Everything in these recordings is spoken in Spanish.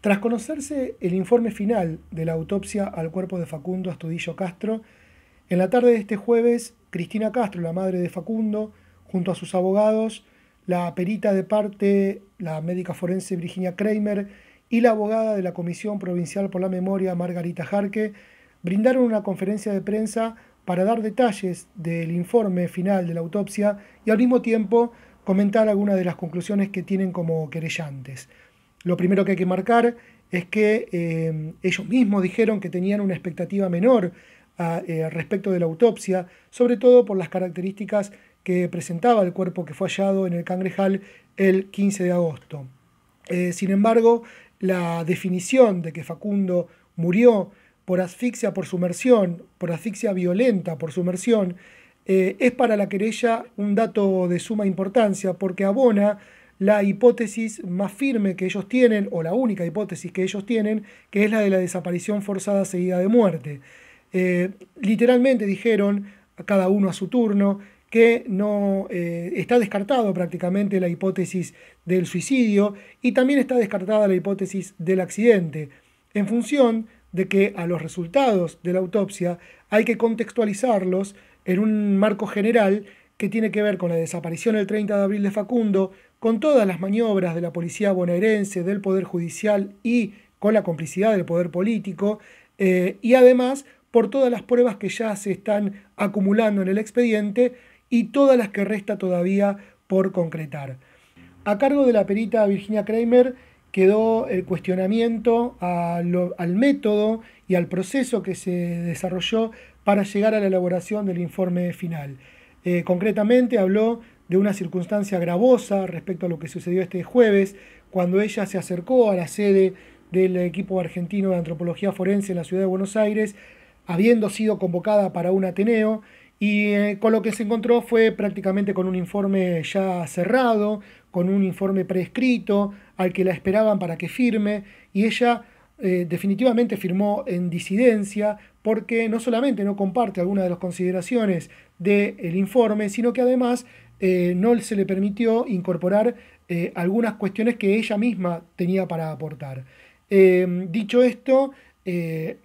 Tras conocerse el informe final de la autopsia al cuerpo de Facundo Astudillo Castro, en la tarde de este jueves, Cristina Castro, la madre de Facundo, junto a sus abogados, la perita de parte, la médica forense Virginia Creimer y la abogada de la Comisión Provincial por la Memoria, Margarita Harke, brindaron una conferencia de prensa para dar detalles del informe final de la autopsia y al mismo tiempo comentar algunas de las conclusiones que tienen como querellantes. Lo primero que hay que marcar es que ellos mismos dijeron que tenían una expectativa menor respecto de la autopsia, sobre todo por las características que presentaba el cuerpo que fue hallado en el Cangrejal el 15 de agosto. Sin embargo, la definición de que Facundo murió por asfixia por sumersión, por asfixia violenta por sumersión, es para la querella un dato de suma importancia porque abona la hipótesis más firme que ellos tienen, o la única hipótesis que ellos tienen, que es la de la desaparición forzada seguida de muerte. Literalmente dijeron, a cada uno a su turno, que no está descartado prácticamente la hipótesis del suicidio y también está descartada la hipótesis del accidente, en función de que a los resultados de la autopsia hay que contextualizarlos en un marco general que tiene que ver con la desaparición el 30 de abril de Facundo, con todas las maniobras de la policía bonaerense, del Poder Judicial y con la complicidad del poder político, y además por todas las pruebas que ya se están acumulando en el expediente y todas las que resta todavía por concretar. A cargo de la perita Virginia Creimer quedó el cuestionamiento al método y al proceso que se desarrolló para llegar a la elaboración del informe final. Concretamente habló de una circunstancia gravosa respecto a lo que sucedió este jueves, cuando ella se acercó a la sede del equipo argentino de antropología forense en la ciudad de Buenos Aires, habiendo sido convocada para un ateneo, y con lo que se encontró fue prácticamente con un informe ya cerrado, con un informe prescrito al que la esperaban para que firme, y ella definitivamente firmó en disidencia porque no solamente no comparte algunas de las consideraciones del informe, sino que además no se le permitió incorporar algunas cuestiones que ella misma tenía para aportar. Dicho esto, en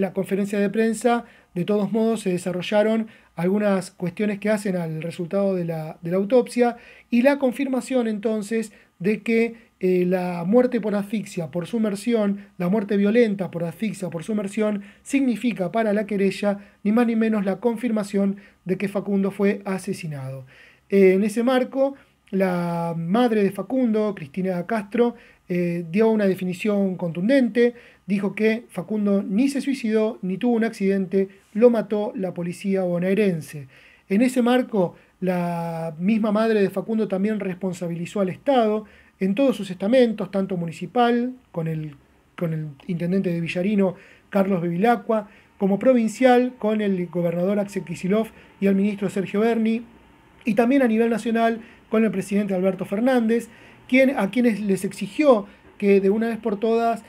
la conferencia de prensa, de todos modos, se desarrollaron algunas cuestiones que hacen al resultado de la autopsia y la confirmación entonces de que la muerte por asfixia, por sumersión, la muerte violenta por asfixia, por sumersión, significa para la querella ni más ni menos la confirmación de que Facundo fue asesinado. En ese marco, la madre de Facundo, Cristina Castro, dio una definición contundente, dijo que Facundo ni se suicidó ni tuvo un accidente, lo mató la policía bonaerense. En ese marco, la misma madre de Facundo también responsabilizó al Estado en todos sus estamentos, tanto municipal, con el intendente de Villarino, Carlos Bevilacqua, como provincial, con el gobernador Axel Kicillof y el ministro Sergio Berni, y también a nivel nacional con el presidente Alberto Fernández, a quienes les exigió que de una vez por todas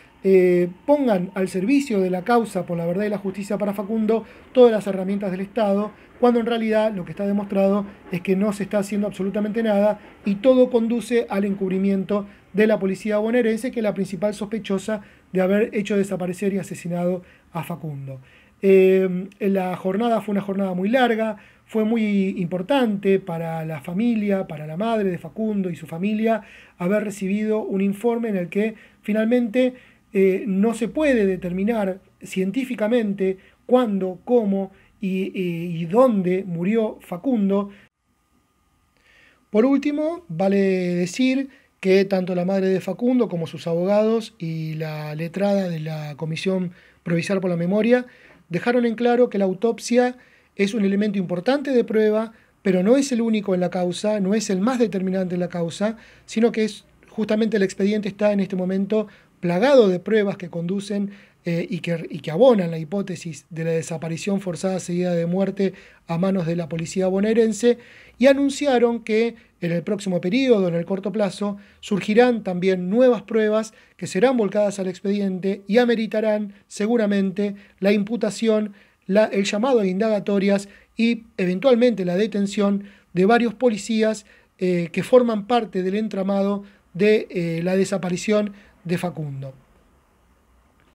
pongan al servicio de la causa por la verdad y la justicia para Facundo todas las herramientas del Estado, cuando en realidad lo que está demostrado es que no se está haciendo absolutamente nada y todo conduce al encubrimiento de la policía bonaerense, que es la principal sospechosa de haber hecho desaparecer y asesinado a Facundo. La jornada fue una jornada muy larga, fue muy importante para la familia, para la madre de Facundo y su familia, haber recibido un informe en el que finalmente no se puede determinar científicamente cuándo, cómo y dónde murió Facundo. Por último, vale decir que tanto la madre de Facundo como sus abogados y la letrada de la Comisión Provincial por la Memoria dejaron en claro que la autopsia es un elemento importante de prueba, pero no es el único en la causa, no es el más determinante en la causa, sino que es justamente el expediente está en este momento plagado de pruebas que conducen y que abonan la hipótesis de la desaparición forzada seguida de muerte a manos de la policía bonaerense, y anunciaron que en el próximo periodo, en el corto plazo, surgirán también nuevas pruebas que serán volcadas al expediente y ameritarán seguramente la imputación, el llamado a indagatorias y eventualmente la detención de varios policías que forman parte del entramado de la desaparición de Facundo.